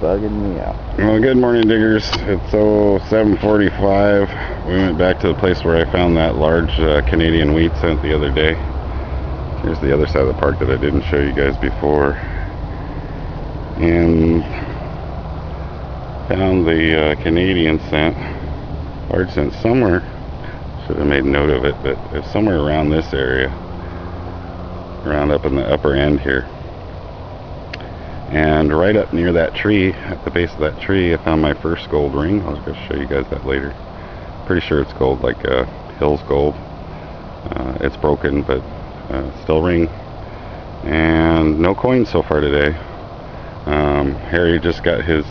bugging me out. Well, good morning, diggers. It's 7:45. We went back to the place where I found that large Canadian wheat scent the other day. Here's the other side of the park that I didn't show you guys before. And found the Canadian scent, large scent somewhere. Should have made note of it, but it's somewhere around this area, around up in the upper end here. And right up near that tree, at the base of that tree, I found my first gold ring. I was going to show you guys that later. Pretty sure it's gold, like Hills Gold. It's broken, but still ring. And no coins so far today. Harry just got his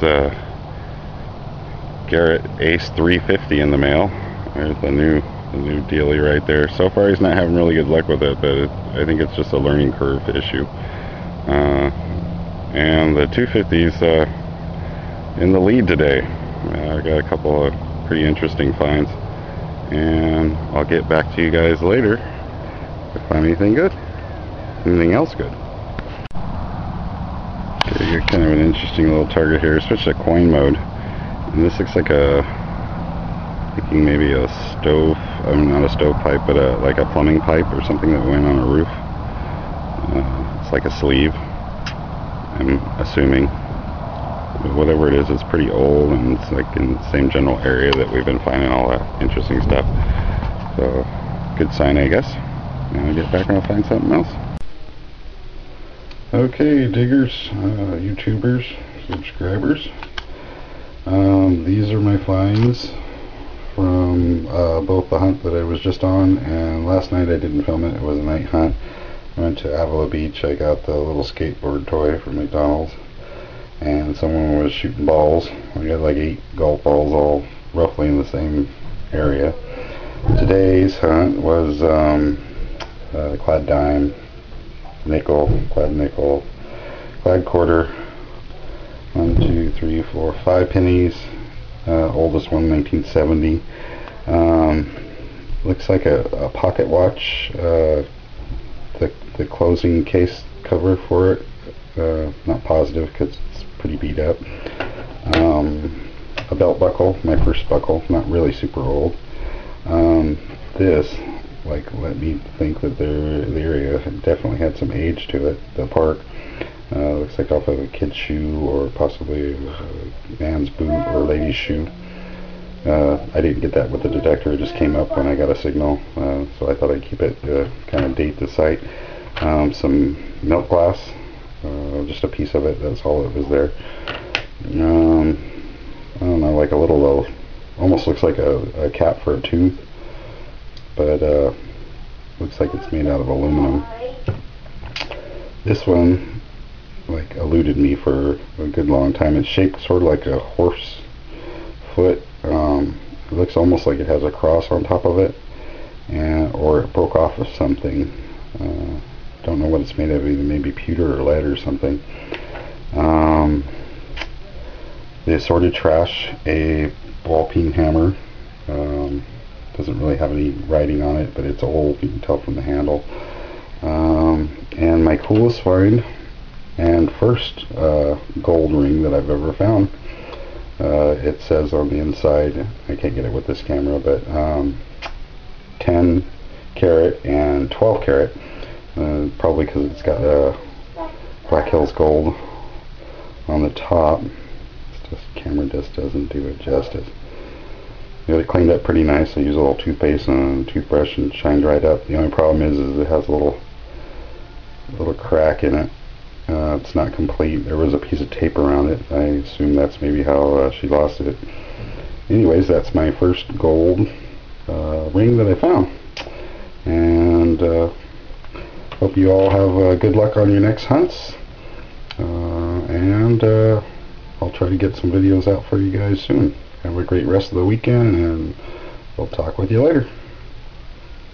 Garrett Ace 350 in the mail. There's the new dealie right there. So far he's not having really good luck with it, but I think it's just a learning curve issue. And the 250's in the lead today. I got a couple of pretty interesting finds, and I'll get back to you guys later if I find anything good, anything else good. Okay, you got kind of an interesting little target here. Switch to coin mode, and this looks like a, I'm thinking maybe a stove, I mean, not a stovepipe, but like a plumbing pipe or something that went on a roof. It's like a sleeve, I'm assuming. But whatever it is, it's pretty old, and it's like in the same general area that we've been finding all that interesting stuff. So, good sign, I guess. Now I'll get back and I'll find something else. Okay, diggers, YouTubers, subscribers. These are my finds from both the hunt that I was just on, and last night I didn't film it. It was a night hunt. I went to Avila Beach. I got the little skateboard toy from McDonald's, and someone was shooting balls. I got like 8 golf balls all roughly in the same area. Today's hunt was clad dime, nickel, clad quarter, 1, 2, 3, 4, 5 pennies, oldest one 1970. Looks like a pocket watch. The closing case cover for it, not positive because it's pretty beat up. A belt buckle, my first buckle, not really super old. This, like, let me think that the area definitely had some age to it. The park looks like off of a kid's shoe, or possibly a man's boot or a lady's shoe. I didn't get that with the detector. It just came up when I got a signal, so I thought I'd keep it to kind of date the site. Some milk glass, just a piece of it, that's all that was there. I don't know, like a little low, almost looks like a cap for a tooth, but looks like it's made out of aluminum. This one, like, eluded me for a good long time. It's shaped sort of like a horse foot. It looks almost like it has a cross on top of it, and or it broke off of something. Don't know what it's made of, either maybe pewter or lead or something. The assorted trash, a ball peen hammer. Doesn't really have any writing on it, but it's old, you can tell from the handle. And my coolest find and first gold ring that I've ever found. It says on the inside, I can't get it with this camera, but 10 karat and 12 karat, probably because it's got a Black Hills Gold on the top. It's just, camera just doesn't do it justice. You know, it cleaned up pretty nice. I use a little toothpaste and a toothbrush and shined right up. The only problem is it has a little crack in it. It's not complete. There was a piece of tape around it. I assume that's maybe how she lost it. Anyways, that's my first gold ring that I found. And hope you all have good luck on your next hunts. And I'll try to get some videos out for you guys soon. Have a great rest of the weekend, and we'll talk with you later.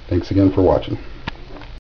Thanks again for watching.